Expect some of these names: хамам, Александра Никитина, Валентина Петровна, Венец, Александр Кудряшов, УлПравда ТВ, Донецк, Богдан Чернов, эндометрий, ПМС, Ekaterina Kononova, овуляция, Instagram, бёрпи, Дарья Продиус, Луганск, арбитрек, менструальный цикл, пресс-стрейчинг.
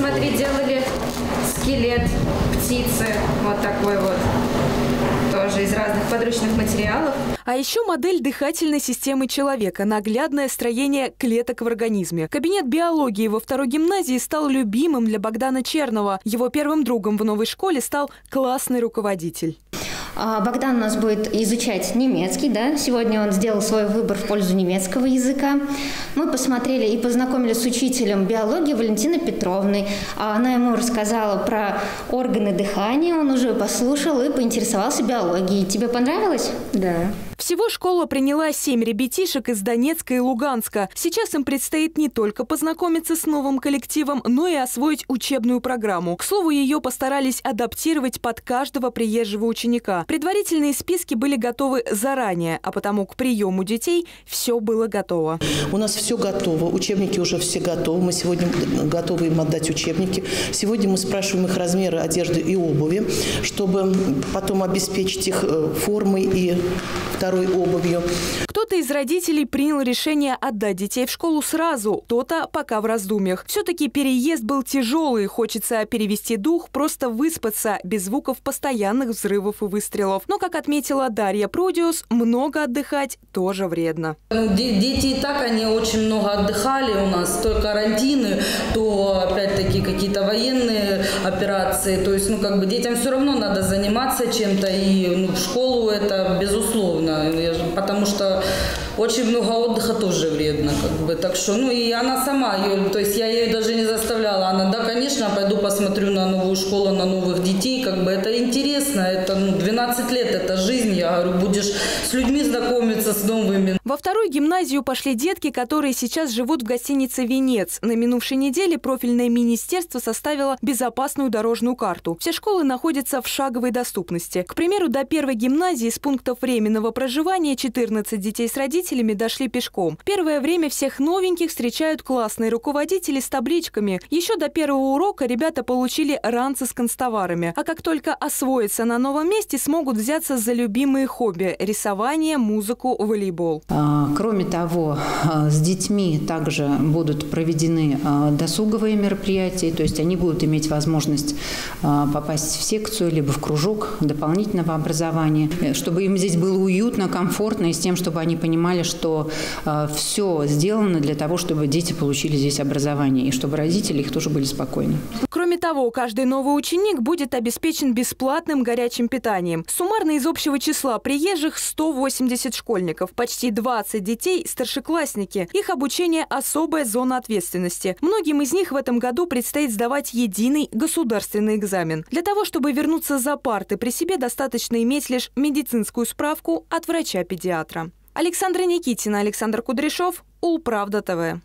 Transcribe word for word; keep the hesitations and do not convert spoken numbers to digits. смотри, делали скелет птицы, вот такой вот, тоже из разных подручных материалов. А еще модель дыхательной системы человека, наглядное строение клеток в организме. Кабинет биологии во второй гимназии стал любимым для Богдана Чернова. Его первым другом в новой школе стал классный руководитель. Богдан у нас будет изучать немецкий, да? Сегодня он сделал свой выбор в пользу немецкого языка. Мы посмотрели и познакомились с учителем биологии Валентиной Петровной. Она ему рассказала про органы дыхания, он уже послушал и поинтересовался биологией. Тебе понравилось? Да. Всего школа приняла семь ребятишек из Донецка и Луганска. Сейчас им предстоит не только познакомиться с новым коллективом, но и освоить учебную программу. К слову, ее постарались адаптировать под каждого приезжего ученика. Предварительные списки были готовы заранее, а потому к приему детей все было готово. У нас все готово, учебники уже все готовы. Мы сегодня готовы им отдать учебники. Сегодня мы спрашиваем их размеры одежды и обуви, чтобы потом обеспечить их формой и второй обувью. Кто-то из родителей принял решение отдать детей в школу сразу, кто-то пока в раздумьях. Все-таки переезд был тяжелый, хочется перевести дух, просто выспаться, без звуков постоянных взрывов и выстрелов. Но, как отметила Дарья Продиус, много отдыхать тоже вредно. Дети и так, они очень много отдыхали у нас, то карантины, то опять-таки какие-то военные операции. То есть, ну, как бы детям все равно надо заниматься чем-то, и ну, в школу это безусловно. Потому что очень много отдыха тоже вредно, как бы, так что, ну и она сама, ее, то есть я ее даже не заставляла, она, да, конечно, пойду посмотрю на новую школу, на новых детей, как бы, это интересно, это, ну, двенадцать лет, это жизнь, я говорю, будешь с людьми знакомиться, с новыми. Во вторую гимназию пошли детки, которые сейчас живут в гостинице «Венец». На минувшей неделе профильное министерство составило безопасную дорожную карту. Все школы находятся в шаговой доступности. К примеру, до первой гимназии с пунктов временного проживания четырнадцать детей с родителями дошли пешком. Первое время всех новеньких встречают классные руководители с табличками. Еще до первого урока ребята получили ранцы с канцтоварами. А как только освоятся на новом месте, смогут взяться за любимые хобби – рисование, музыку, волейбол. Кроме того, с детьми также будут проведены досуговые мероприятия, то есть они будут иметь возможность попасть в секцию, либо в кружок дополнительного образования, чтобы им здесь было уютно, комфортно, и с тем, чтобы они понимали, что э, все сделано для того, чтобы дети получили здесь образование, и чтобы родители их тоже были спокойны. Кроме того, каждый новый ученик будет обеспечен бесплатным горячим питанием. Суммарно из общего числа приезжих сто восемьдесят школьников, почти двадцать детей – старшеклассники. Их обучение – особая зона ответственности. Многим из них в этом году предстоит сдавать единый государственный экзамен. Для того, чтобы вернуться за парты, при себе достаточно иметь лишь медицинскую справку от врача-педиатра. Александра Никитина, Александр Кудряшов, УлПравда ТВ.